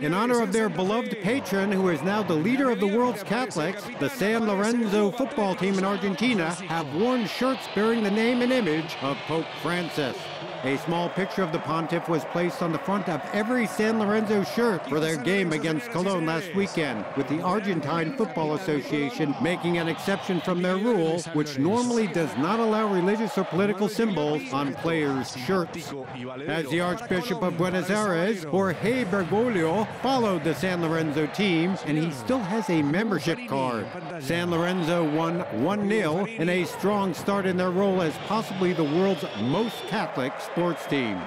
in honor of their beloved patron, who is now the leader of the world's Catholics. The San Lorenzo football team in Argentina have worn shirts bearing the name and image of Pope Francis. A small picture of the pontiff was placed on the front of every San Lorenzo shirt for their game against Colon last weekend, with the Argentine Football Association making an exception from their rule, which normally does not allow religious or political symbols on players' shirts. As the Archbishop of Buenos Aires, Jorge Bergoglio, followed the San Lorenzo team, and he still has a membership card. San Lorenzo won 1-0 in a strong start in their role as possibly the world's most Catholic sports team.